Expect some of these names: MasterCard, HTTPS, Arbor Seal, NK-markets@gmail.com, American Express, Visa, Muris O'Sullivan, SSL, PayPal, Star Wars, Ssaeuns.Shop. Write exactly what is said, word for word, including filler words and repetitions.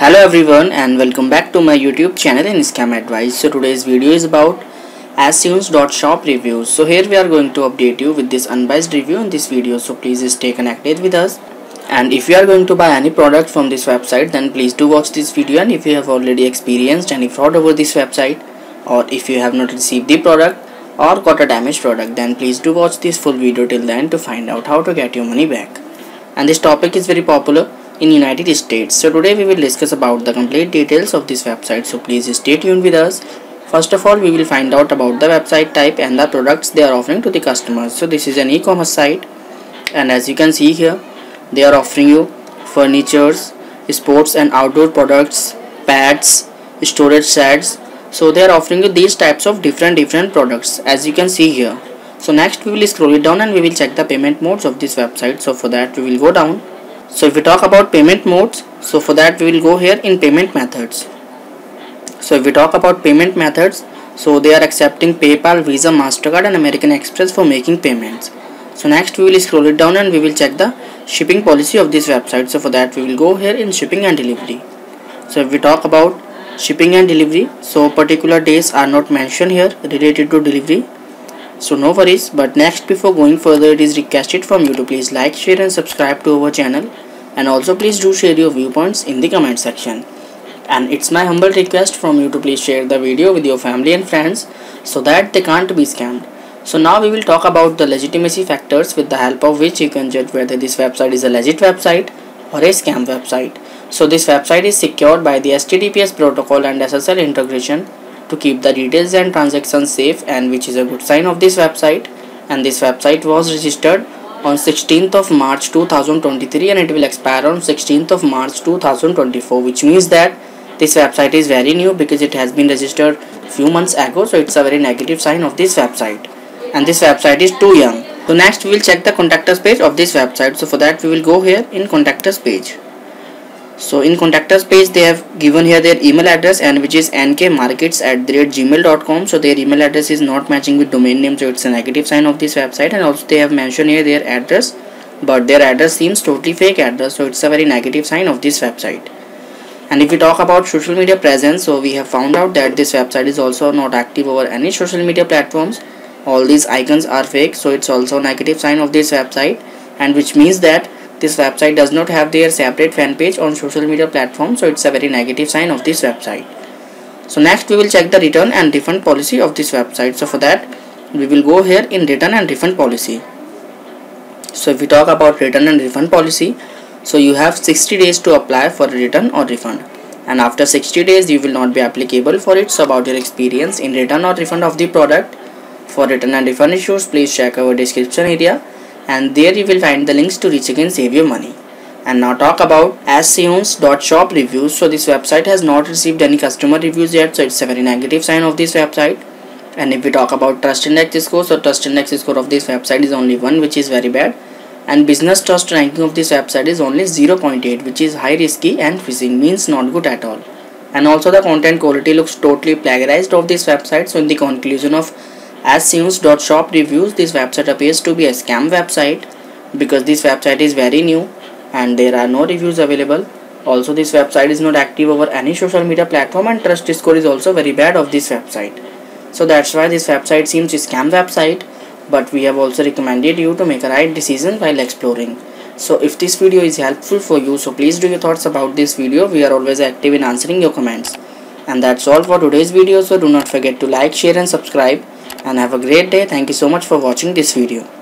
Hello everyone and welcome back to my YouTube channel in Scam Advice. So today's video is about Ssaeuns dot shop reviews. So here we are going to update you with this unbiased review in this video. So please stay connected with us. And if you are going to buy any product from this website, then please do watch this video. And if you have already experienced any fraud over this website, or if you have not received the product or got a damaged product, then please do watch this full video till then to find out how to get your money back. And this topic is very popular in United States. So today we will discuss about the complete details of this website, so please stay tuned with us. First of all, we will find out about the website type and the products they are offering to the customers. So this is an e-commerce site, and as you can see here, they are offering you furnitures, sports and outdoor products, pads, storage sets. So they are offering you these types of different different products, as you can see here. So next we will scroll it down and we will check the payment modes of this website. So for that we will go down. So if we talk about payment modes, so for that we will go here in payment methods. So if we talk about payment methods, so they are accepting PayPal, Visa, MasterCard and American Express for making payments. So next we will scroll it down and we will check the shipping policy of this website. So for that we will go here in shipping and delivery. So if we talk about shipping and delivery, so particular days are not mentioned here related to delivery. So no worries, but next before going further, it is requested from you to please like, share and subscribe to our channel, and also please do share your viewpoints in the comment section. And it's my humble request from you to please share the video with your family and friends so that they can't be scammed. So now we will talk about the legitimacy factors with the help of which you can judge whether this website is a legit website or a scam website. So this website is secured by the H T T P S protocol and S S L integration to keep the details and transactions safe, and which is a good sign of this website. And this website was registered on sixteenth of March two thousand twenty-three and it will expire on sixteenth of March two thousand twenty-four, which means that this website is very new because it has been registered few months ago. So it's a very negative sign of this website, and this website is too young. So next we will check the contact us page of this website. So for that we will go here in contact us page. So in contact us page they have given here their email address, and which is N K markets at gmail dot com. So their email address is not matching with domain name, so it's a negative sign of this website. And also they have mentioned here their address, but their address seems totally fake address, so it's a very negative sign of this website. And if we talk about social media presence, so we have found out that this website is also not active over any social media platforms. All these icons are fake, so it's also a negative sign of this website, and which means that this website does not have their separate fan page on social media platform, so it's a very negative sign of this website. So next we will check the return and refund policy of this website. So for that we will go here in return and refund policy. So if we talk about return and refund policy, so you have sixty days to apply for a return or refund, and after sixty days you will not be applicable for it. So about your experience in return or refund of the product. For return and refund issues, please check our description area, and there you will find the links to reach again save your money. And now talk about Ssaeuns dot shop reviews. So this website has not received any customer reviews yet, so it's a very negative sign of this website. And if we talk about trust index score, so trust index score of this website is only one, which is very bad, and business trust ranking of this website is only zero point eight, which is high risky and phishing, means not good at all. And also the content quality looks totally plagiarized of this website. So in the conclusion of Ssaeuns dot shop reviews, this website appears to be a scam website because this website is very new and there are no reviews available. Also this website is not active over any social media platform, and trust score is also very bad of this website. So that's why this website seems a scam website, but we have also recommended you to make a right decision while exploring. So if this video is helpful for you, so please do your thoughts about this video. We are always active in answering your comments. And that's all for today's video, so do not forget to like, share and subscribe. And have a great day. Thank you so much for watching this video.